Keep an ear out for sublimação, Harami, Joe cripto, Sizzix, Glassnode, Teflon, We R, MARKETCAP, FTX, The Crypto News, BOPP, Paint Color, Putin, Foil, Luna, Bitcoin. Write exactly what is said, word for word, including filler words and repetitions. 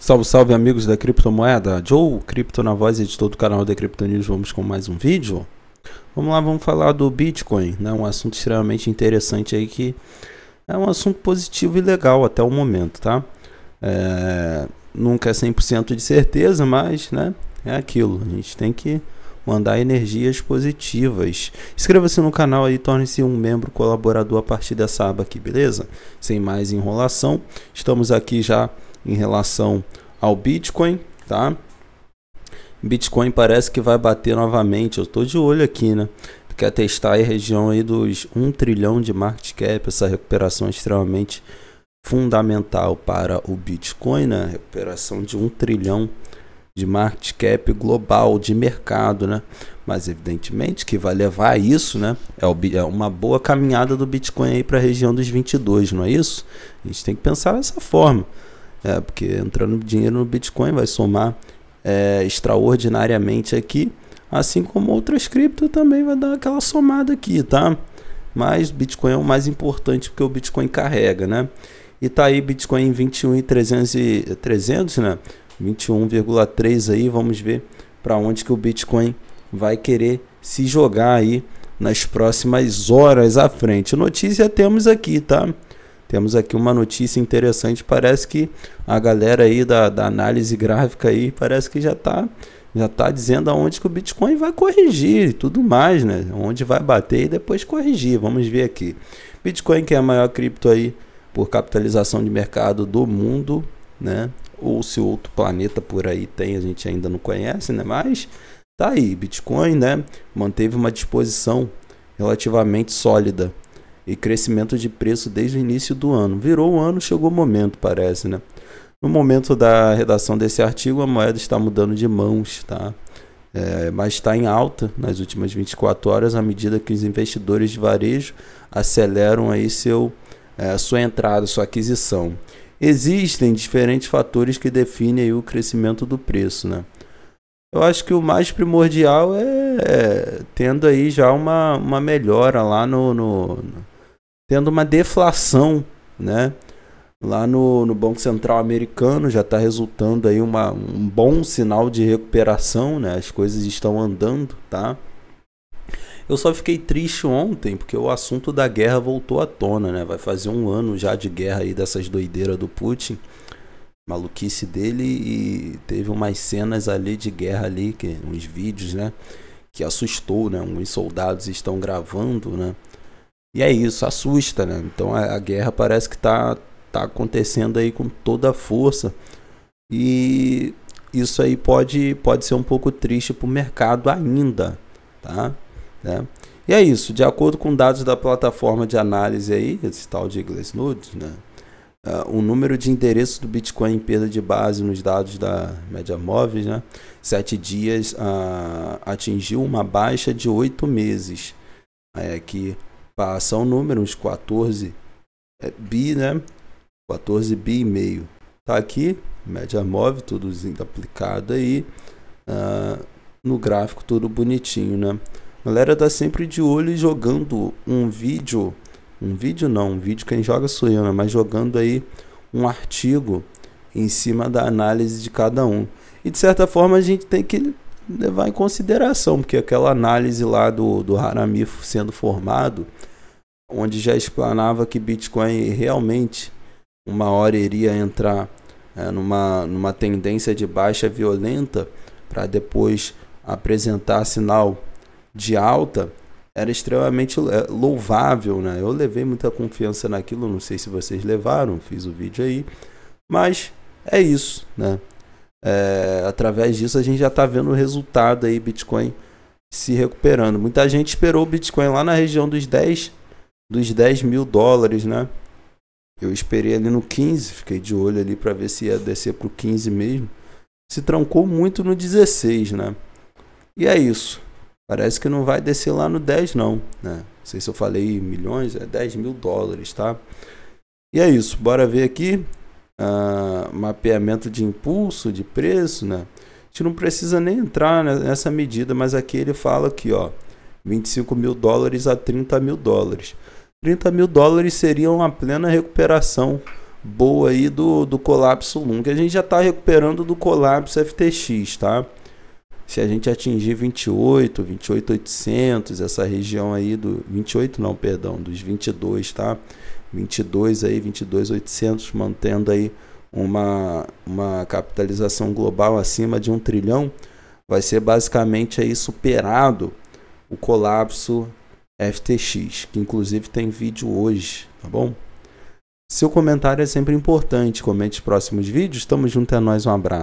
Salve, salve amigos da criptomoeda, Joe cripto na voz, editor do canal The Crypto News. Vamos com mais um vídeo. Vamos lá, vamos falar do Bitcoin, né? Um assunto extremamente interessante aí, que é um assunto positivo e legal até o momento, tá? É, nunca é cem por cento de certeza, mas né, é aquilo, a gente tem que mandar energias positivas. Inscreva-se no canal aí, torne-se um membro colaborador a partir dessa aba aqui, beleza? Sem mais enrolação, estamos aqui já em relação ao Bitcoin, tá? Bitcoin parece que vai bater novamente, eu tô de olho aqui, né? Quer testar aí a região aí dos um trilhão de market cap. Essa recuperação é extremamente fundamental para o Bitcoin, né? Recuperação de um trilhão de market cap global de mercado, né? Mas evidentemente que vai levar a isso, né? É, o, é uma boa caminhada do Bitcoin aí para a região dos vinte e dois, não é isso? A gente tem que pensar dessa forma. É, porque entrando dinheiro no Bitcoin vai somar é, extraordinariamente aqui, assim como outras cripto também vai dar aquela somada aqui, tá? Mas Bitcoin é o mais importante porque o Bitcoin carrega, né? E tá aí Bitcoin em vinte e um mil e trezentos, né? vinte e um vírgula três aí, vamos ver para onde que o Bitcoin vai querer se jogar aí nas próximas horas à frente. Notícia temos aqui, tá? Temos aqui uma notícia interessante, parece que a galera aí da, da análise gráfica aí parece que já tá, já tá dizendo aonde que o Bitcoin vai corrigir e tudo mais, né? Onde vai bater e depois corrigir, vamos ver aqui. Bitcoin, que é a maior cripto aí por capitalização de mercado do mundo, né? Ou se outro planeta por aí tem, a gente ainda não conhece, né? Mas tá aí, Bitcoin, né? Manteve uma disposição relativamente sólida e crescimento de preço desde o início do ano. Virou o ano, chegou o momento, parece, né? No momento da redação desse artigo, a moeda está mudando de mãos, tá? É, mas está em alta nas últimas vinte e quatro horas, à medida que os investidores de varejo aceleram aí seu, é, sua entrada, sua aquisição. Existem diferentes fatores que definem aí o crescimento do preço, né? Eu acho que o mais primordial é tendo aí já uma, uma melhora lá no... no, no tendo uma deflação, né? Lá no, no Banco Central americano já está resultando aí uma, um bom sinal de recuperação, né? As coisas estão andando, tá? Eu só fiquei triste ontem porque o assunto da guerra voltou à tona, né? Vai fazer um ano já de guerra aí, dessas doideiras do Putin, maluquice dele, e teve umas cenas ali de guerra ali, que, uns vídeos, né? Que assustou, né? Uns soldados estão gravando, né? E é isso, assusta, né? Então a, a guerra parece que tá, tá acontecendo aí com toda a força. E isso aí pode, pode ser um pouco triste pro mercado ainda, tá? Né? E é isso, de acordo com dados da plataforma de análise aí, esse tal de Glassnode, né? Uh, o número de endereços do Bitcoin em perda de base nos dados da média móveis, né? Sete dias uh, atingiu uma baixa de oito meses. Aí aqui passa o número, uns quatorze bi, né? quatorze bi e meio. Tá aqui, média móvel, tudo aplicado aí. Uh, no gráfico, tudo bonitinho, né? A galera tá sempre de olho e jogando um vídeo. Um vídeo não, um vídeo quem joga sou eu, né? Mas jogando aí um artigo em cima da análise de cada um. E de certa forma a gente tem que levar em consideração, porque aquela análise lá do, do Harami sendo formado, onde já explanava que Bitcoin realmente uma hora iria entrar é, numa, numa tendência de baixa violenta para depois apresentar sinal de alta, era extremamente louvável, né? Eu levei muita confiança naquilo, não sei se vocês levaram, fiz o vídeo aí, mas é isso, né? É, através disso a gente já tá vendo o resultado aí, Bitcoin se recuperando. Muita gente esperou o Bitcoin lá na região dos dez, dos dez mil dólares, né? Eu esperei ali no quinze, fiquei de olho ali para ver se ia descer pro quinze mesmo. Se trancou muito no dezesseis, né? E é isso. Parece que não vai descer lá no dez não, né? Não sei se eu falei milhões, é dez mil dólares, tá? E é isso, bora ver aqui. Uh, mapeamento de impulso, de preço, né? A gente não precisa nem entrar nessa medida, mas aqui ele fala aqui, ó. vinte e cinco mil dólares a trinta mil dólares. trinta mil dólares seriam a plena recuperação boa aí do, do colapso Luna, que a gente já está recuperando do colapso F T X, tá? Se a gente atingir vinte e oito, vinte e oito mil e oitocentos, essa região aí do... vinte e oito não, perdão, dos vinte e dois, tá? vinte e dois aí, vinte e dois mil e oitocentos, mantendo aí uma, uma capitalização global acima de um trilhão, vai ser basicamente aí superado o colapso F T X, que inclusive tem vídeo hoje, tá bom? Seu comentário é sempre importante, comente os próximos vídeos, tamo junto, é nóis, um abraço.